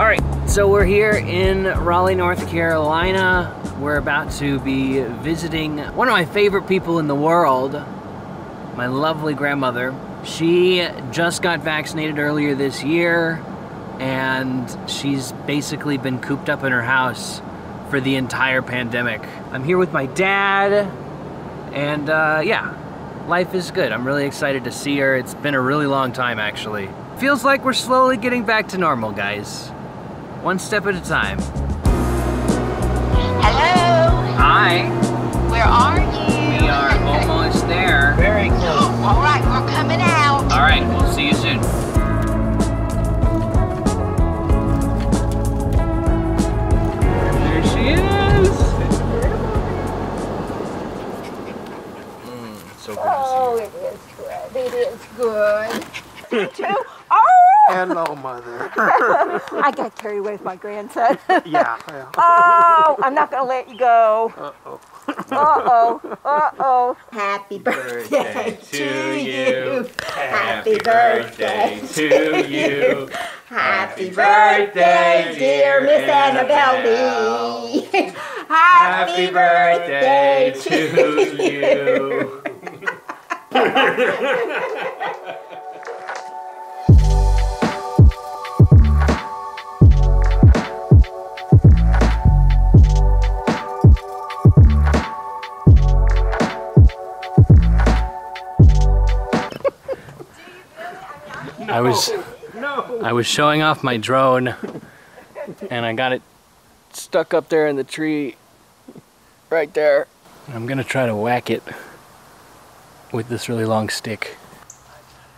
All right, so we're here in Raleigh, North Carolina. We're about to be visiting one of my favorite people in the world, my lovely grandmother. She just got vaccinated earlier this year, and she's basically been cooped up in her house for the entire pandemic. I'm here with my dad, and yeah, life is good. I'm really excited to see her. It's been a really long time, actually. Feels like we're slowly getting back to normal, guys. One step at a time. Hello. Hi. Where are you? We are almost there. Very close. All right, we're coming out. All right, we'll see you soon. Good. You too? Oh! Hello, mother. I got carried away with my grandson. Yeah. Oh, I'm not going to let you go. Uh-oh. Uh-oh. Uh-oh. Happy birthday to you. Happy birthday to you. Happy birthday, dear Miss Annabelle Lee. Happy birthday to you. I was showing off my drone and I got it stuck up there in the tree right there. I'm gonna try to whack it with this really long stick.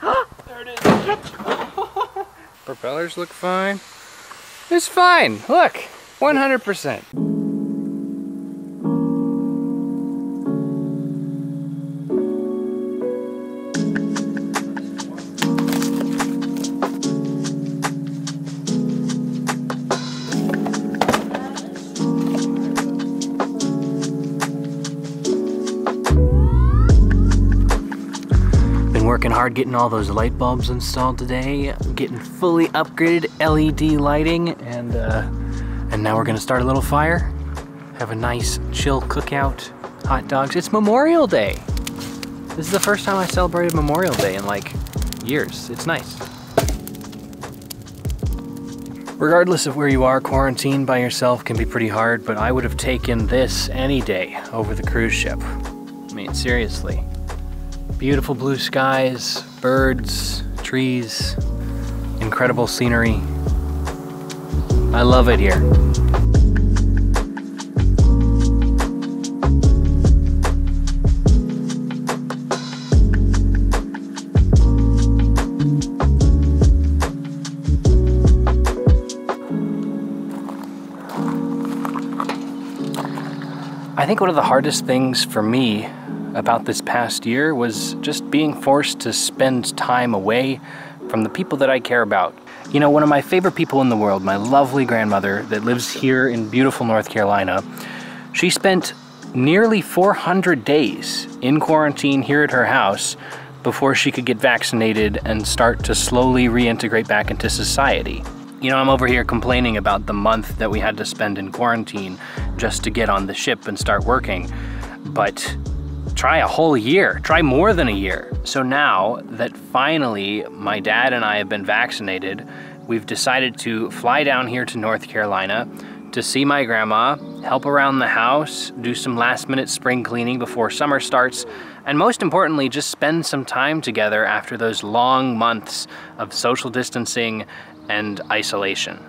There it is. Propellers look fine. It's fine. Look, 100%. Working hard getting all those light bulbs installed today, getting fully upgraded LED lighting, and now we're gonna start a little fire, have a nice chill cookout, hot dogs. It's Memorial Day. This is the first time I celebrated Memorial Day in like years. It's nice. Regardless of where you are, quarantine by yourself can be pretty hard, but I would have taken this any day over the cruise ship. I mean, seriously. Beautiful blue skies, birds, trees, incredible scenery. I love it here. I think one of the hardest things for me about this past year was just being forced to spend time away from the people that I care about. You know, one of my favorite people in the world, my lovely grandmother that lives here in beautiful North Carolina, she spent nearly 400 days in quarantine here at her house before she could get vaccinated and start to slowly reintegrate back into society. You know, I'm over here complaining about the month that we had to spend in quarantine just to get on the ship and start working, but try a whole year, try more than a year. So now that finally my dad and I have been vaccinated, we've decided to fly down here to North Carolina to see my grandma, help around the house, do some last minute spring cleaning before summer starts, and most importantly, just spend some time together after those long months of social distancing and isolation.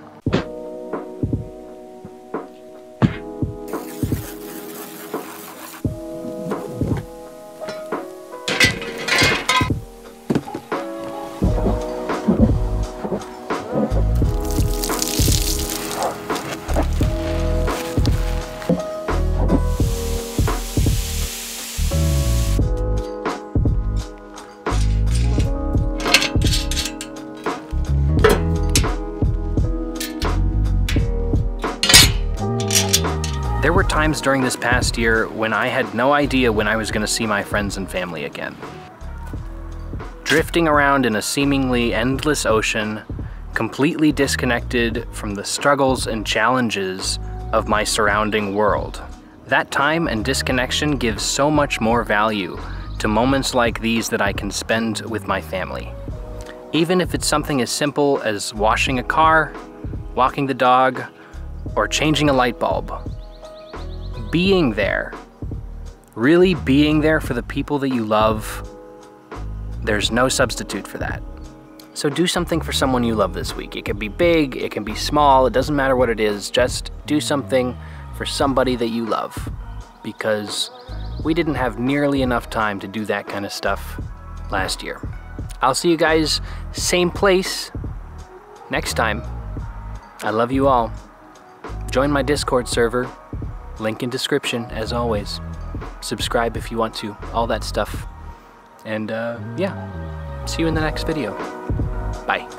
There were times during this past year when I had no idea when I was going to see my friends and family again. Drifting around in a seemingly endless ocean, completely disconnected from the struggles and challenges of my surrounding world. That time and disconnection gives so much more value to moments like these that I can spend with my family. Even if it's something as simple as washing a car, walking the dog, or changing a light bulb. Being there, really being there for the people that you love, there's no substitute for that. So do something for someone you love this week. It can be big, it can be small, it doesn't matter what it is, just do something for somebody that you love, because we didn't have nearly enough time to do that kind of stuff last year. I'll see you guys same place next time. I love you all. Join my Discord server, link in description as always. Subscribe if you want to, all that stuff. And yeah, see you in the next video. Bye.